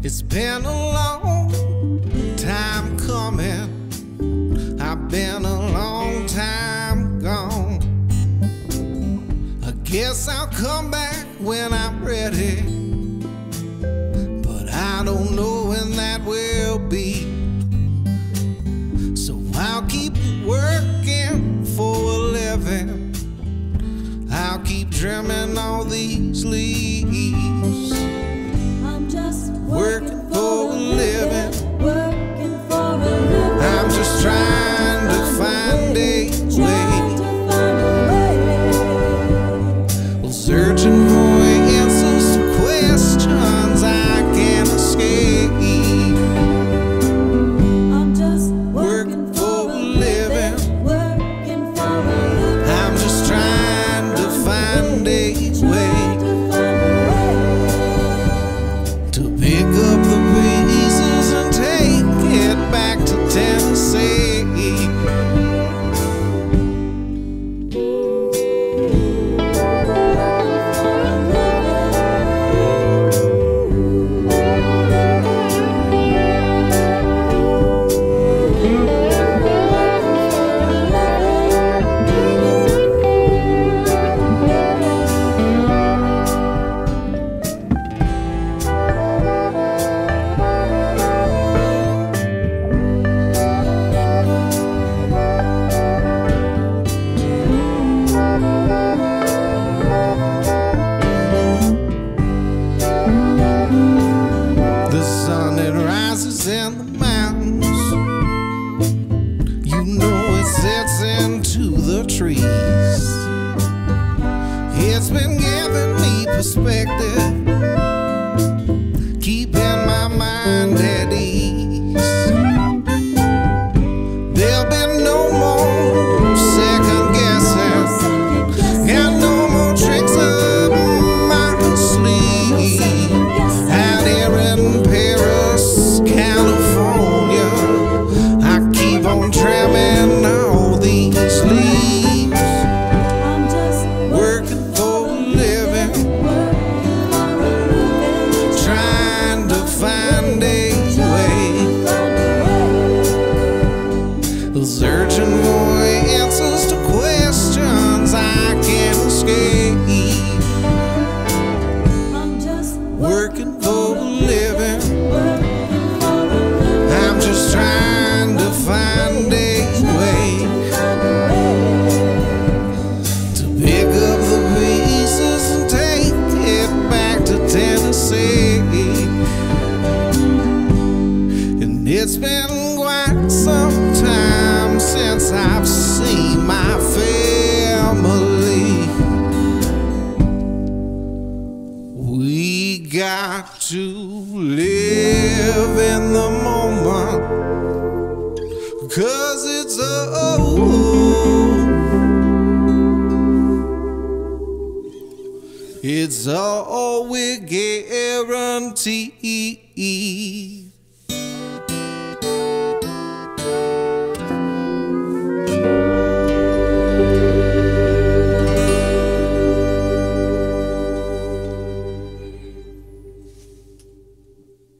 It's been a long time coming. I've been a long time gone. I guess I'll come back when I'm ready, but I don't know when that will be. So I'll keep working for a living. I'll keep trimming all these leaves. I'm just working for a living. Working for a living. I'm just trying to find a way. Well, searching for answers to questions I can't escape. I'm just working for a living. Working for a living. I'm just trying to find a way. In the mountains, you know it sets into the trees. It's been giving me perspective, keeping my mind at ease. There'll be no more second guesses, and no more tricks up my sleeve. Out here in Paris, California, I keep on trimming all these leaves. I'm just working for a living, trying to find a way, searching for answers to questions I can't escape. I'm just working for a living. It's been quite some time since I've seen my family. We got to live in the moment, 'cause it's all we guarantee.